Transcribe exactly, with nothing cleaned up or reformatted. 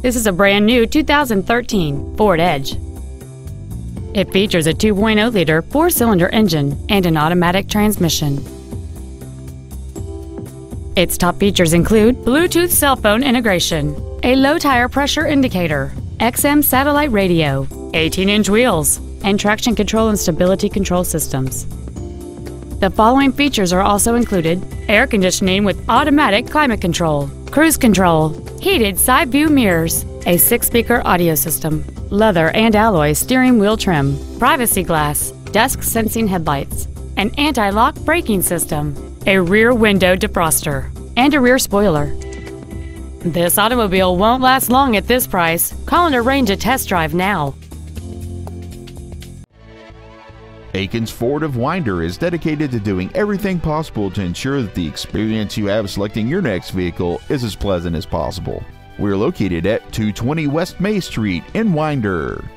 This is a brand new two thousand thirteen Ford Edge. It features a two point oh liter four-cylinder engine and an automatic transmission. Its top features include Bluetooth cell phone integration, a low tire pressure indicator, X M satellite radio, eighteen inch wheels, and traction control and stability control systems. The following features are also included: air conditioning with automatic climate control, cruise control, heated side view mirrors, a six-speaker audio system, leather and alloy steering wheel trim, privacy glass, dusk sensing headlights, an anti-lock braking system, a rear window defroster, and a rear spoiler. This automobile won't last long at this price. Call and arrange a test drive now. Akins Ford of Winder is dedicated to doing everything possible to ensure that the experience you have selecting your next vehicle is as pleasant as possible. We're located at two twenty West May Street in Winder.